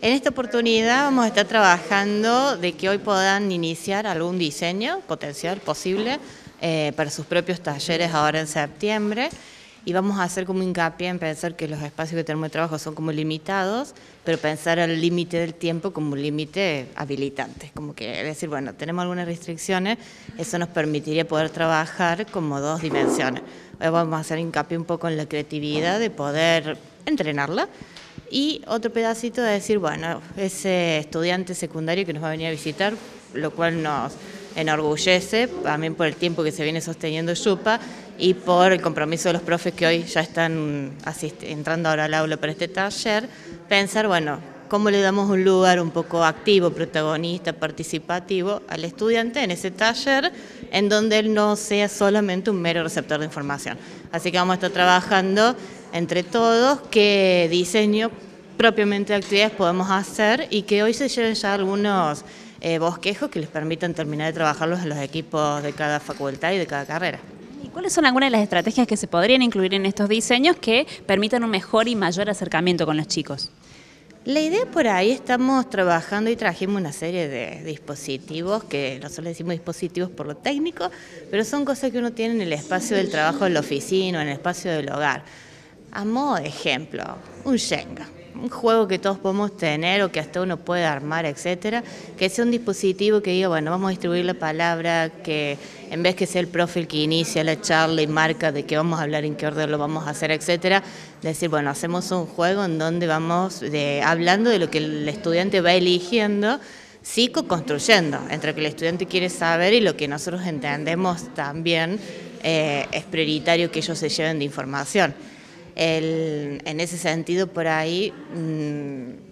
En esta oportunidad vamos a estar trabajando de que hoy puedan iniciar algún diseño potencial posible para sus propios talleres ahora en septiembre, y vamos a hacer como hincapié en pensar que los espacios que tenemos de trabajo son como limitados, pero pensar el límite del tiempo como un límite habilitante, como que decir, bueno, tenemos algunas restricciones, eso nos permitiría poder trabajar como dos dimensiones. Hoy vamos a hacer hincapié un poco en la creatividad de poder entrenarla. Y otro pedacito de decir, bueno, ese estudiante secundario que nos va a venir a visitar, lo cual nos enorgullece, también por el tiempo que se viene sosteniendo JUPA y por el compromiso de los profes que hoy ya están entrando ahora al aula para este taller, pensar, bueno, cómo le damos un lugar un poco activo, protagonista, participativo al estudiante en ese taller, en donde él no sea solamente un mero receptor de información. Así que vamos a estar trabajando entre todos qué diseño propiamente de actividades podemos hacer, y que hoy se lleven ya algunos bosquejos que les permitan terminar de trabajarlos en los equipos de cada facultad y de cada carrera. ¿Y cuáles son algunas de las estrategias que se podrían incluir en estos diseños que permitan un mejor y mayor acercamiento con los chicos? La idea por ahí, estamos trabajando y trajimos una serie de dispositivos, que nosotros le decimos dispositivos por lo técnico, pero son cosas que uno tiene en el espacio del trabajo en la oficina, en el espacio del hogar. A modo de ejemplo, un Jenga, un juego que todos podemos tener o que hasta uno puede armar, etcétera, que sea un dispositivo que diga, bueno, vamos a distribuir la palabra, que en vez que sea el profe el que inicia la charla y marca de qué vamos a hablar, en qué orden lo vamos a hacer, etcétera, decir, bueno, hacemos un juego en donde vamos hablando de lo que el estudiante va eligiendo, sí, co-construyendo entre lo que el estudiante quiere saber y lo que nosotros entendemos también es prioritario que ellos se lleven de información. En ese sentido, por ahí,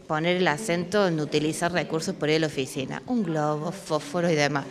poner el acento en utilizar recursos por ahí de la oficina, un globo, fósforo y demás.